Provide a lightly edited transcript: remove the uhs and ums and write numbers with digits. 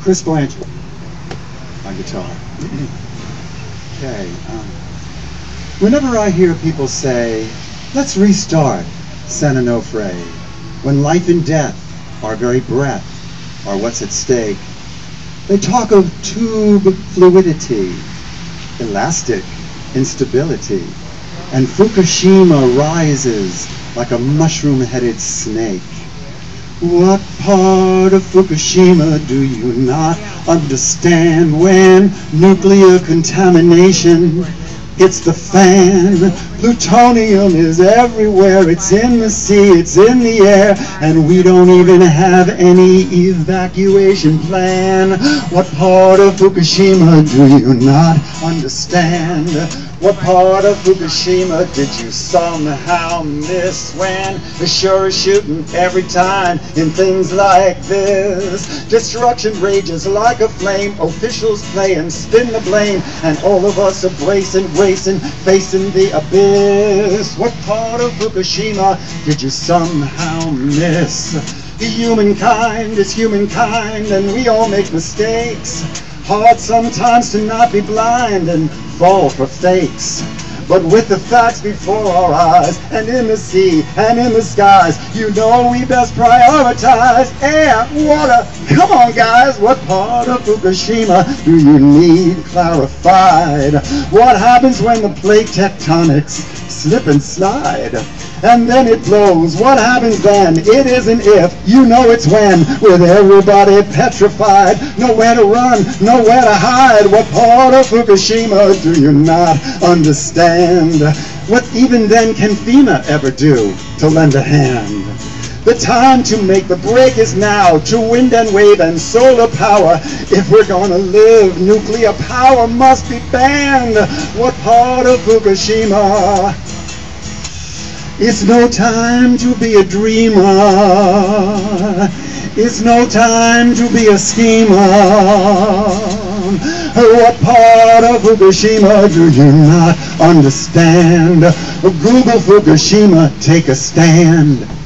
Chris Blanchard on guitar. Okay. Whenever I hear people say, let's restart San Onofre, when life and death, our very breath, are what's at stake, they talk of tube fluidity, elastic instability, and Fukushima rises like a mushroom-headed snake. What part of Fukushima do you not understand when nuclear contamination hits the fan? Plutonium is everywhere. It's in the sea, it's in the air, and we don't even have any evacuation plan. What part of Fukushima do you not understand? What part of Fukushima did you somehow miss when the sure is shooting every time in things like this? Destruction rages like a flame, officials play and spin the blame, and all of us are bracing, racing, facing the abyss. What part of Fukushima did you somehow miss? Humankind is humankind, and we all make mistakes. Hard sometimes to not be blind and fall for fakes. But with the facts before our eyes, and in the sea, and in the skies, you know we best prioritize air, water. Come on, guys, what part of Fukushima do you need clarified? What happens when the plate tectonics slip and slide? And then it blows. What happens then? It isn't if, you know it's when. With everybody petrified, nowhere to run, nowhere to hide. What part of Fukushima do you not understand? What even then can FEMA ever do to lend a hand? The time to make the break is now, to wind and wave and solar power. If we're gonna live, nuclear power must be banned. What part of Fukushima? It's no time to be a dreamer. It's no time to be a schemer. What part of Fukushima do you not understand? Google Fukushima, take a stand.